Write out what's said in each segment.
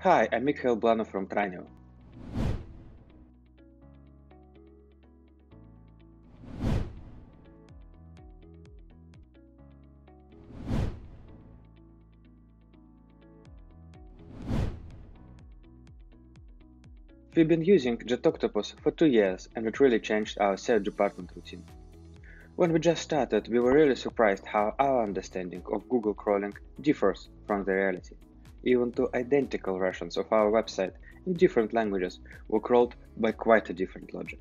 Hi, I'm Mikhail Bulanov from Tranio. We've been using JetOctopus for 2 years, and it really changed our SEO department routine. When we just started, we were really surprised how our understanding of Google crawling differs from the reality. Even two identical versions of our website in different languages were crawled by quite a different logic.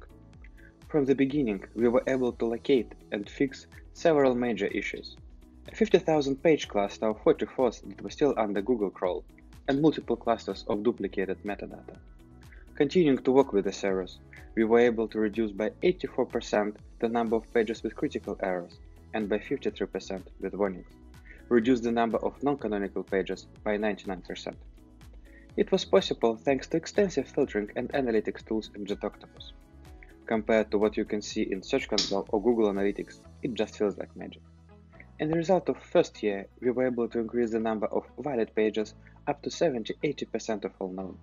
From the beginning, we were able to locate and fix several major issues. A 50,000 page cluster of 44 that were still under Google crawl, and multiple clusters of duplicated metadata. Continuing to work with the errors, we were able to reduce by 84% the number of pages with critical errors and by 53% with warnings. Reduce the number of non-canonical pages by 99%. It was possible thanks to extensive filtering and analytics tools in JetOctopus. Compared to what you can see in Search Console or Google Analytics, it just feels like magic. In the result of first year, we were able to increase the number of valid pages up to 70-80% of all known.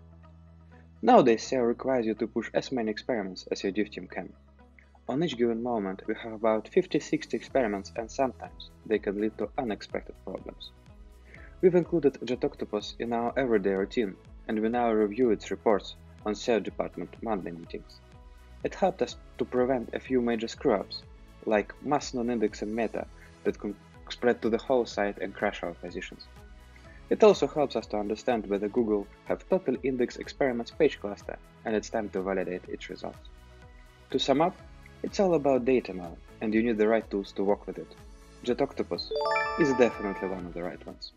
Nowadays, SEO requires you to push as many experiments as your div team can. On each given moment, we have about 50-60 experiments, and sometimes they can lead to unexpected problems. We've included JetOctopus in our everyday routine, and we now review its reports on SEO department Monday meetings. It helped us to prevent a few major screw-ups, like mass non-indexing meta that can spread to the whole site and crash our positions. It also helps us to understand whether Google have total index experiments page cluster, and it's time to validate its results. To sum up, it's all about data now, and you need the right tools to work with it. JetOctopus is definitely one of the right ones.